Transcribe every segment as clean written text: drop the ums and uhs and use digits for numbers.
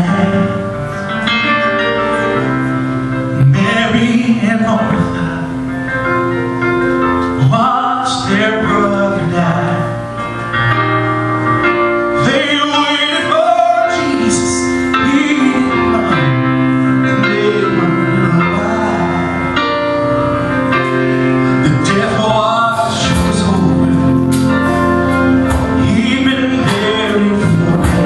land. Mary and Martha watched their brother die. They waited for Jesus, he didn't come, and they wondered why. The death watch was over, he'd been buried for a day.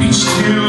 He's still